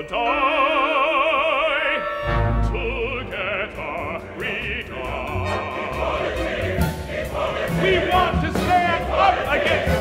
We want to stand up against